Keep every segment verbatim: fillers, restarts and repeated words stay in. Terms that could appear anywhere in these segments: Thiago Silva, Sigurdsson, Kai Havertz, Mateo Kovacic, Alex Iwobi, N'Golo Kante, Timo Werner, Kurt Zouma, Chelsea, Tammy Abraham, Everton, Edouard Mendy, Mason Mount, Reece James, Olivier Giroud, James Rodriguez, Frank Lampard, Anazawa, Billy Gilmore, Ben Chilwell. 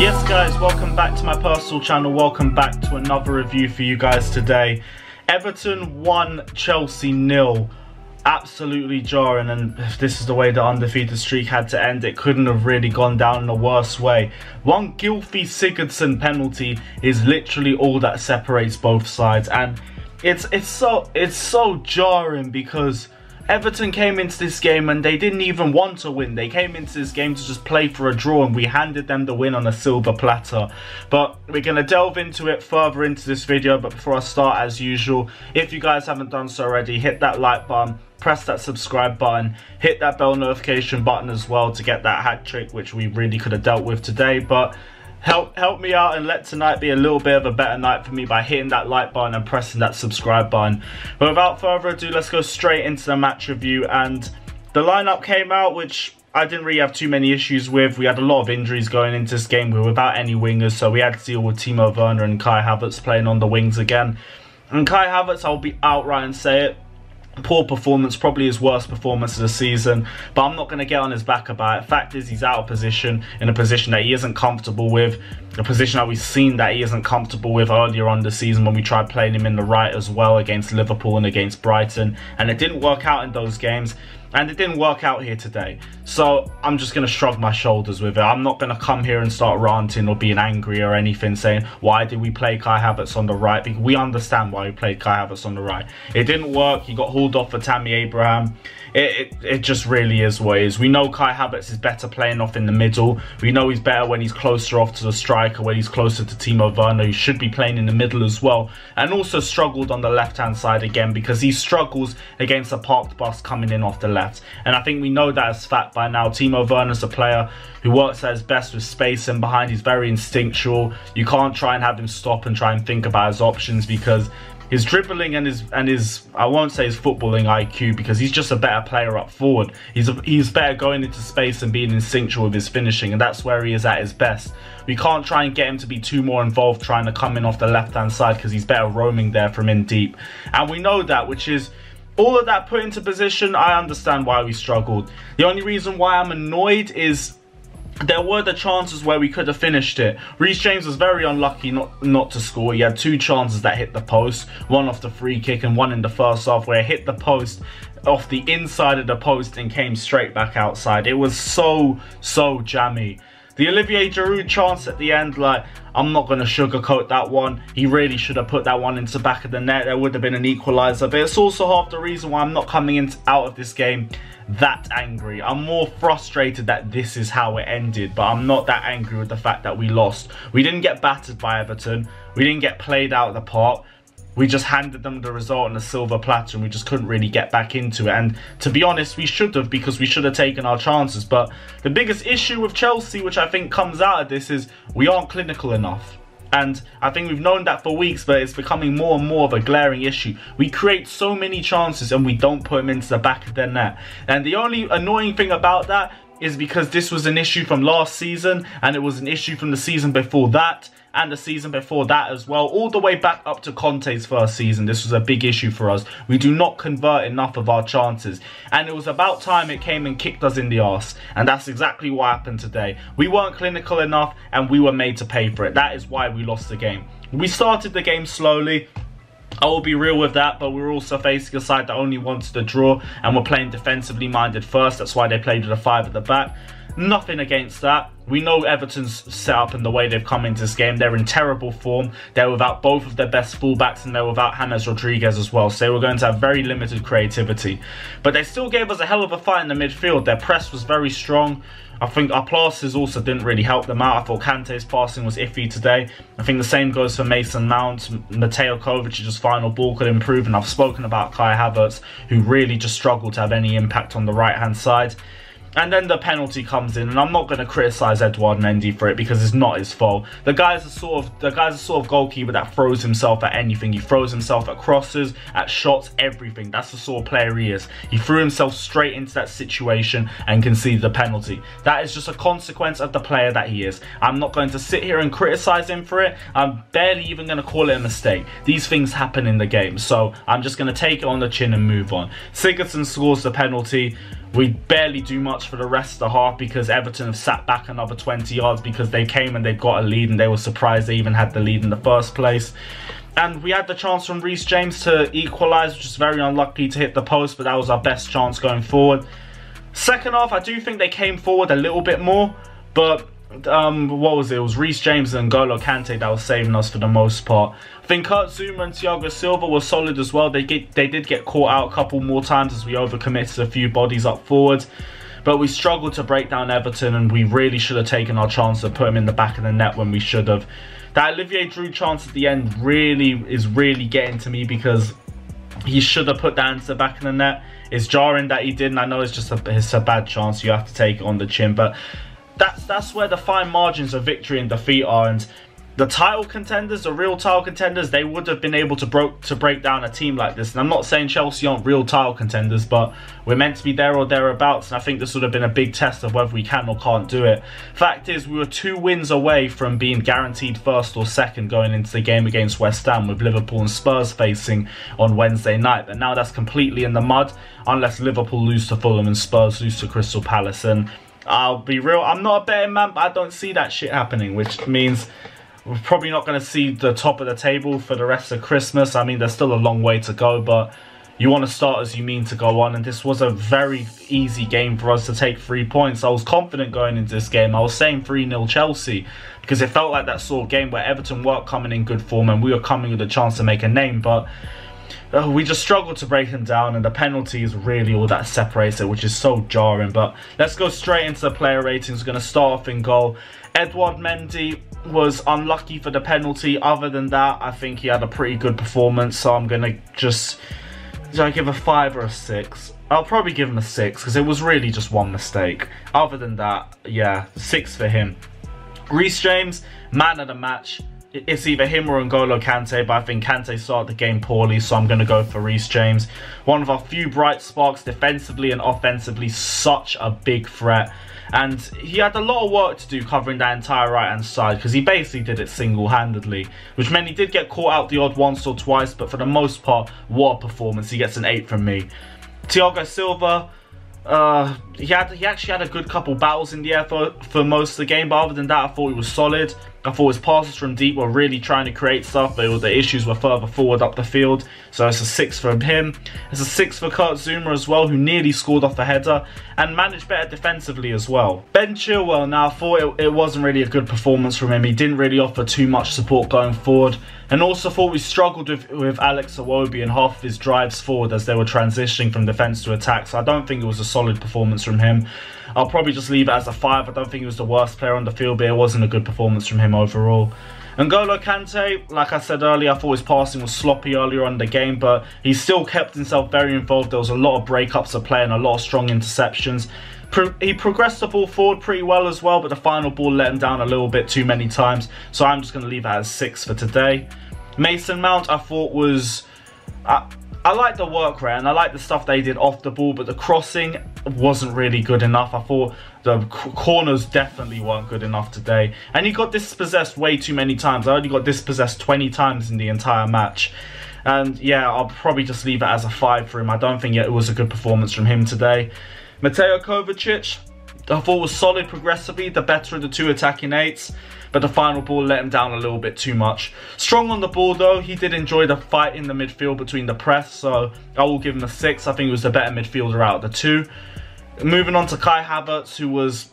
Yes guys, welcome back to my personal channel, welcome back to another review for you guys today. Everton one, Chelsea nil. Absolutely jarring, and if this is the way the undefeated streak had to end, it couldn't have really gone down in a worse way. One Gylfi Sigurdsson penalty is literally all that separates both sides, and it's it's so it's so jarring because Everton came into this game and they didn't even want to win. They came into this game to just play for a draw, and we handed them the win on a silver platter. But we're going to delve into it further into this video, but before I start, as usual, if you guys haven't done so already, hit that like button, press that subscribe button, hit that bell notification button as well to get that hat trick, which we really could have dealt with today. But help help me out and let tonight be a little bit of a better night for me by hitting that like button and pressing that subscribe button. But without further ado, let's go straight into the match review. And the lineup came out, which I didn't really have too many issues with. We had a lot of injuries going into this game. We were without any wingers, so we had to deal with Timo Werner and Kai Havertz playing on the wings again. And Kai Havertz, I'll be outright and say it, poor performance, probably his worst performance of the season, but I'm not going to get on his back about it. Fact is, he's out of position, in a position that he isn't comfortable with, a position that we've seen that he isn't comfortable with earlier on the season when we tried playing him in the right as well against Liverpool and against Brighton, and it didn't work out in those games, and it didn't work out here today. So I'm just going to shrug my shoulders with it. I'm not going to come here and start ranting or being angry or anything, saying why did we play Kai Havertz on the right, because we understand why we played Kai Havertz on the right. It didn't work. He got hauled off for Tammy Abraham. It, it, it just really is what it is. We know Kai Havertz is better playing off in the middle. We know he's better when he's closer off to the striker, when he's closer to Timo Werner, who should be playing in the middle as well. And also struggled on the left-hand side again, because he struggles against a parked bus coming in off the left. And I think we know that as fact by now. Timo Werner's a player who works at his best with space and behind. He's very instinctual. You can't try and have him stop and try and think about his options, because his dribbling and his, and his, I won't say his footballing I Q, because he's just a better player up forward. He's a, he's better going into space and being instinctual with his finishing, and that's where he is at his best. We can't try and get him to be too more involved trying to come in off the left-hand side, because he's better roaming there from in deep. And we know that, which is, all of that put into position, I understand why we struggled. The only reason why I'm annoyed is there were the chances where we could have finished it. Reece James was very unlucky not, not to score. He had two chances that hit the post, one off the free kick and one in the first half where it hit the post off the inside of the post and came straight back outside. It was so, so jammy. The Olivier Giroud chance at the end, like, I'm not going to sugarcoat that one. He really should have put that one into the back of the net. There would have been an equaliser. But it's also half the reason why I'm not coming in, out of this game that angry. I'm more frustrated that this is how it ended, but I'm not that angry with the fact that we lost. We didn't get battered by Everton. We didn't get played out of the park. We just handed them the result on a silver platter, and we just couldn't really get back into it. And to be honest, we should have, because we should have taken our chances. But the biggest issue with Chelsea, which I think comes out of this, is we aren't clinical enough. And I think we've known that for weeks, but it's becoming more and more of a glaring issue. We create so many chances and we don't put them into the back of their net. And the only annoying thing about that is because this was an issue from last season, and it was an issue from the season before that, and the season before that as well, all the way back up to Conte's first season. This was a big issue for us. We do not convert enough of our chances, and it was about time it came and kicked us in the arse, and that's exactly what happened today. We weren't clinical enough, and we were made to pay for it. That is why we lost the game. We started the game slowly, I will be real with that, but we're also facing a side that only wanted a draw, and we're playing defensively minded first. That's why they played with a five at the back. Nothing against that. We know Everton's set up and the way they've come into this game. They're in terrible form. They're without both of their best fullbacks, and they're without James Rodriguez as well. So they were going to have very limited creativity. But they still gave us a hell of a fight in the midfield. Their press was very strong. I think our passes also didn't really help them out. I thought Kante's passing was iffy today. I think the same goes for Mason Mount. Mateo Kovacic's final ball could improve. And I've spoken about Kai Havertz, who really just struggled to have any impact on the right-hand side. And then the penalty comes in, and I'm not going to criticise Edouard Mendy for it, because it's not his fault. The guy's a sort of the guy's a sort of goalkeeper that throws himself at anything. He throws himself at crosses, at shots, everything. That's the sort of player he is. He threw himself straight into that situation and conceded the penalty. That is just a consequence of the player that he is. I'm not going to sit here and criticise him for it. I'm barely even going to call it a mistake. These things happen in the game, so I'm just going to take it on the chin and move on. Sigurdsson scores the penalty. We barely do much for the rest of the half because Everton have sat back another twenty yards because they came and they got a lead and they were surprised they even had the lead in the first place. And we had the chance from Reece James to equalise, which is very unlucky to hit the post, but that was our best chance going forward. Second half, I do think they came forward a little bit more, but um, what was it? It was Reece James and N'Golo Kante that was saving us for the most part. I think Kurt Zouma and Thiago Silva were solid as well. They, get, they did get caught out a couple more times as we overcommitted a few bodies up forward. But we struggled to break down Everton and we really should have taken our chance to put him in the back of the net when we should have. That Olivier Giroud chance at the end really is really getting to me because he should have put that into the back of the net. It's jarring that he didn't. I know it's just a, it's a bad chance. You have to take it on the chin. But that's, that's where the fine margins of victory and defeat are. And the title contenders, the real title contenders, they would have been able to, bro to break down a team like this. And I'm not saying Chelsea aren't real title contenders, but we're meant to be there or thereabouts. And I think this would have been a big test of whether we can or can't do it. Fact is, we were two wins away from being guaranteed first or second going into the game against West Ham with Liverpool and Spurs facing on Wednesday night. But now that's completely in the mud unless Liverpool lose to Fulham and Spurs lose to Crystal Palace. And I'll be real, I'm not a betting man, but I don't see that shit happening, which means we're probably not going to see the top of the table for the rest of Christmas. I mean, there's still a long way to go, but you want to start as you mean to go on. And this was a very easy game for us to take three points. I was confident going into this game. I was saying three nil Chelsea because it felt like that sort of game where Everton weren't coming in good form and we were coming with a chance to make a name. But oh, we just struggled to break them down, and the penalty is really all that separates it, which is so jarring. But let's go straight into the player ratings. We're going to start off in goal. Edouard Mendy was unlucky for the penalty. Other than that, I think he had a pretty good performance, so I'm going to just do I give a five or a six? I'll probably give him a six because it was really just one mistake. Other than that, yeah, six for him. Reece James, man of the match. It's either him or N'Golo Kante, but I think Kante started the game poorly, so I'm going to go for Reece James. One of our few bright sparks defensively and offensively, such a big threat. And he had a lot of work to do covering that entire right-hand side because he basically did it single-handedly, which meant he did get caught out the odd once or twice, but for the most part, what a performance. He gets an eight from me. Thiago Silva, uh, he, had, he actually had a good couple battles in the air for, for most of the game, but other than that, I thought he was solid. I thought his passes from deep were really trying to create stuff, but the issues were further forward up the field. So it's a six from him. It's a six for Kurt Zouma as well, who nearly scored off a header and managed better defensively as well. Ben Chilwell, now I thought it, it wasn't really a good performance from him. He didn't really offer too much support going forward. And also thought we struggled with, with Alex Iwobi and half of his drives forward as they were transitioning from defence to attack. So I don't think it was a solid performance from him. I'll probably just leave it as a five. I don't think he was the worst player on the field, but it wasn't a good performance from him overall. N'Golo Kante, like I said earlier, I thought his passing was sloppy earlier on in the game, but he still kept himself very involved. There was a lot of breakups of play and a lot of strong interceptions. Pro he progressed the ball forward pretty well as well, but the final ball let him down a little bit too many times, so I'm just going to leave it as six for today. Mason Mount, I thought was... Uh, I like the work rate and I like the stuff they did off the ball, but the crossing wasn't really good enough. I thought the corners definitely weren't good enough today. And he got dispossessed way too many times. I only got dispossessed twenty times in the entire match. And yeah, I'll probably just leave it as a five for him. I don't think it was a good performance from him today. Mateo Kovacic, I thought was solid progressively, the better of the two attacking eights, but the final ball let him down a little bit too much. Strong on the ball though, he did enjoy the fight in the midfield between the press, so I will give him a six. I think he was the better midfielder out of the two. Moving on to Kai Havertz, who was,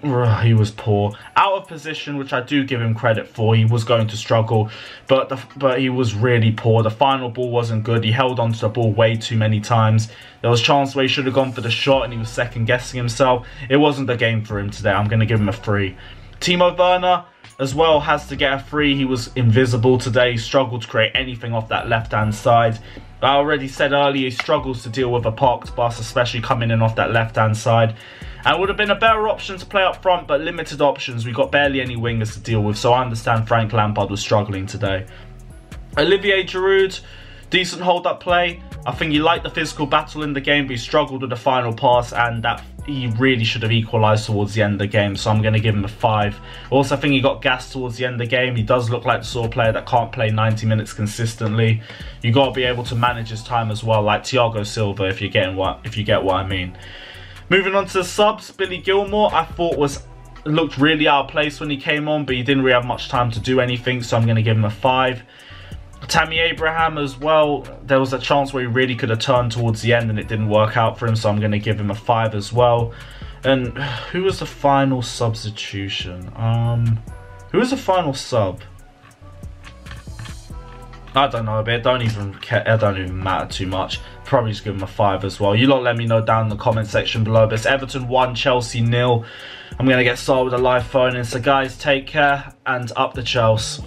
he was poor. Out of position, which I do give him credit for, he was going to struggle, but, the, but he was really poor. The final ball wasn't good, he held onto the ball way too many times. There was a chance where he should have gone for the shot and he was second guessing himself. It wasn't the game for him today, I'm going to give him a three. Timo Werner as well has to get a free. He was invisible today. He struggled to create anything off that left-hand side. I already said earlier, he struggles to deal with a parked bus, especially coming in off that left-hand side. And it would have been a better option to play up front, but limited options. We got barely any wingers to deal with, so I understand Frank Lampard was struggling today. Olivier Giroud, decent hold-up play. I think he liked the physical battle in the game, but he struggled with the final pass and that he really should have equalised towards the end of the game, so I'm going to give him a five. Also, I think he got gassed towards the end of the game. He does look like the sort of player that can't play ninety minutes consistently. You've got to be able to manage his time as well, like Thiago Silva, if you get what, if you get what I mean. Moving on to the subs, Billy Gilmore, I thought was looked really out of place when he came on, but he didn't really have much time to do anything, so I'm going to give him a five. Tammy Abraham as well, there was a chance where he really could have turned towards the end and it didn't work out for him, so I'm going to give him a five as well. And who was the final substitution? Um, who was the final sub? I don't know, but it don't even care. It don't even matter too much. Probably just give him a five as well. You lot let me know down in the comment section below. But it's Everton one, Chelsea nil. I'm going to get started with a live phone in. So guys, take care and up the Chelsea.